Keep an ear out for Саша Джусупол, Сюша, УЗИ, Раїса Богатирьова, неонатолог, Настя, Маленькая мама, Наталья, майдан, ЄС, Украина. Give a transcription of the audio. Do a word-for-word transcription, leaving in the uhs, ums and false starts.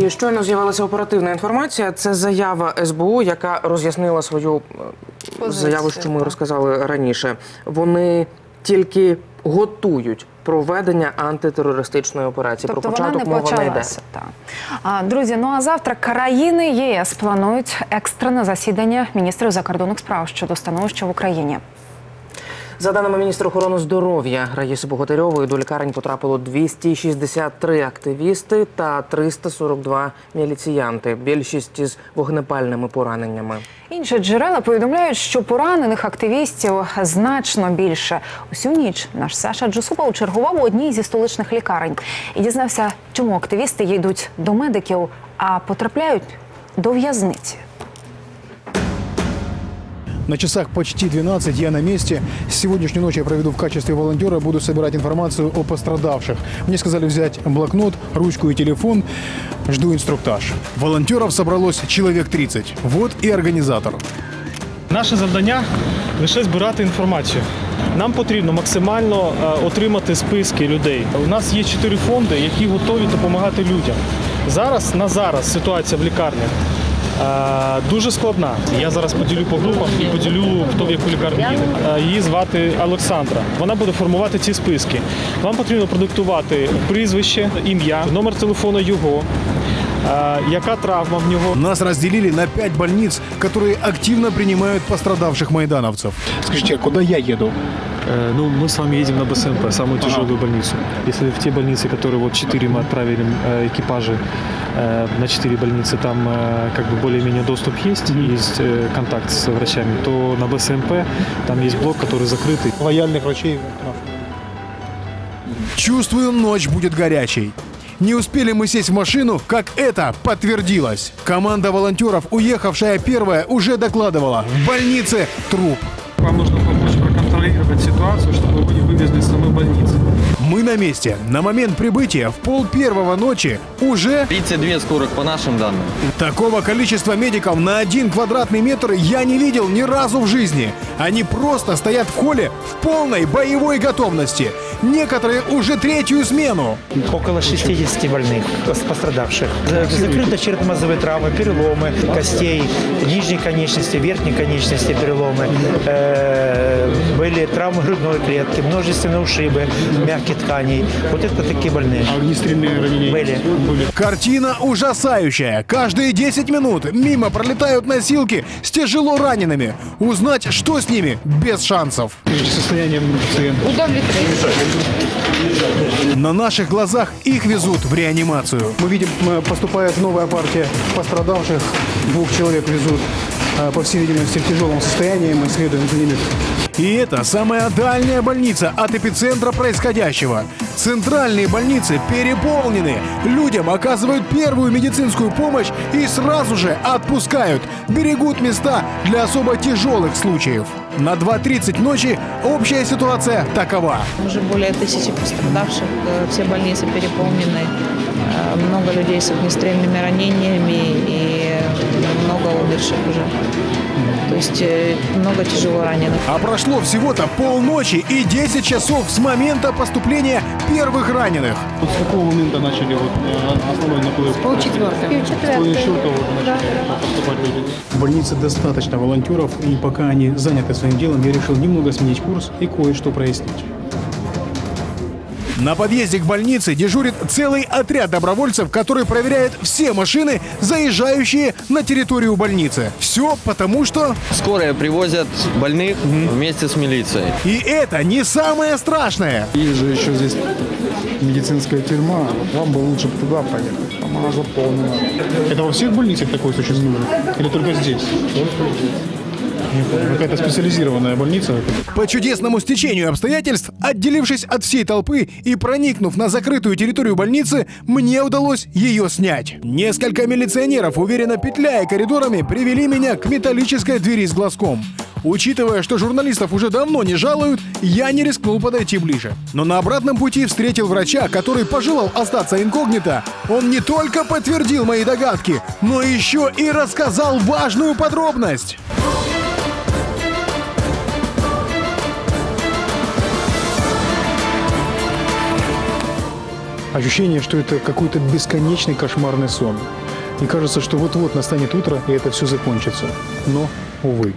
І щойно з'явилася оперативна інформація. Це заява ес бе у, яка роз'яснила свою позицію, заяву, що ми розказали раніше. Вони тільки готують проведення антитерористичної операції. Тобто про початок мова не йде. А, друзі, ну а завтра країни ЄС планують екстрене засідання міністрів закордонних справ щодо становища в Україні. За даними міністра охорони здоров'я Раїси Богатирьової, до лікарень потрапило двісті шістдесят три активісти та триста сорок два міліціянти. Більшість із вогнепальними пораненнями. Інші джерела повідомляють, що поранених активістів значно більше. Усю ніч наш Саша Джусупол чергував у одній зі столичних лікарень. І дізнався, чому активісти йдуть до медиків, а потрапляють до в'язниці. На часах почти двенадцать, я на месте. Сегодняшнюю ночь я проведу в качестве волонтера, буду собирать информацию о пострадавших. Мне сказали взять блокнот, ручку и телефон. Жду инструктаж. Волонтеров собралось человек тридцать. Вот и организатор. Наше завдання – лише збирати інформацію. Нам потрібно максимально отримати списки людей. У нас є чотири фонди, які готові допомагати людям. Зараз, на зараз ситуація в лікарнях дуже складна. Я зараз поділю по групах і поділю, хто в яку лікарню їде. Її звати Олександра. Вона буде формувати ці списки. Вам потрібно продиктувати прізвище, ім'я, номер телефону його, яка травма в нього. Нас разделили на пять больниц, которые активно принимают пострадавших майдановцев. Скажите, куда я еду? Ну, мы с вами едем на бэ эс эм пэ, самую тяжелую больницу. Если в те больницы, которые вот четыре мы отправили экипажи на четыре больницы, там как бы более-менее доступ есть, есть контакт с врачами, то на бэ эс эм пэ там есть блок, который закрытый. Лояльных врачей. Чувствую, ночь будет горячей. Не успели мы сесть в машину, как это подтвердилось. Команда волонтеров, уехавшая первая, уже докладывала: в больнице труп. Вам нужно помочь проконтролировать ситуацию, чтобы вы не вывезли из самой больницы. Мы на месте. На момент прибытия в пол первого ночи уже... тридцать два скорых по нашим данным. Такого количества медиков на один квадратный метр я не видел ни разу в жизни. Они просто стоят в холле в полной боевой готовности. Некоторые уже третью смену. Около шестидесяти больных, пострадавших. Закрыты черепно-мозговые травмы, переломы костей, нижней конечности, верхней конечности переломы. Были травмы грудной клетки, множественные ушибы, мягкие тканей. Вот это такие больные. Огнестрельные ранения были. Картина ужасающая. Каждые десять минут мимо пролетают носилки с тяжело ранеными. Узнать, что с ними, без шансов. Состояние пациента. На наших глазах их везут в реанимацию. Мы видим, поступает новая партия пострадавших. Двух человек везут, по всей видимости, в тяжелом состоянии. Мы следуем за ними. И это самая дальняя больница от эпицентра происходящего. Центральные больницы переполнены. Людям оказывают первую медицинскую помощь и сразу же отпускают. Берегут места для особо тяжелых случаев. На два тридцать ночи общая ситуация такова. Уже более тысячи пострадавших, все больницы переполнены. Много людей с огнестрельными ранениями и много умерших уже. То есть много тяжело раненых. А прошло всего-то полночи и десять часов с момента поступления первых раненых. Вот с какого момента начали вот основной наплыв? С полчетвертого. С полчетвертого поступать люди. В больнице достаточно волонтеров, и пока они заняты своим делом, я решил немного сменить курс и кое-что прояснить. На подъезде к больнице дежурит целый отряд добровольцев, который проверяет все машины, заезжающие на территорию больницы. Все потому, что... Скорая привозят больных вместе с милицией. И это не самое страшное. Есть же еще здесь медицинская тюрьма. Вам бы лучше туда поехать. Там она заполнена. Это во всех больницах такое существует? Или только здесь? Только здесь. Какая-то специализированная больница. По чудесному стечению обстоятельств, отделившись от всей толпы и проникнув на закрытую территорию больницы, мне удалось ее снять. Несколько милиционеров, уверенно петляя коридорами, привели меня к металлической двери с глазком. Учитывая, что журналистов уже давно не жалуют, я не рискнул подойти ближе. Но на обратном пути встретил врача, который пожелал остаться инкогнито. Он не только подтвердил мои догадки, но еще и рассказал важную подробность. ощущение, что это какой-то бесконечный кошмарный сон. И кажется, что вот-вот настанет утро, и это все закончится. Но, увы.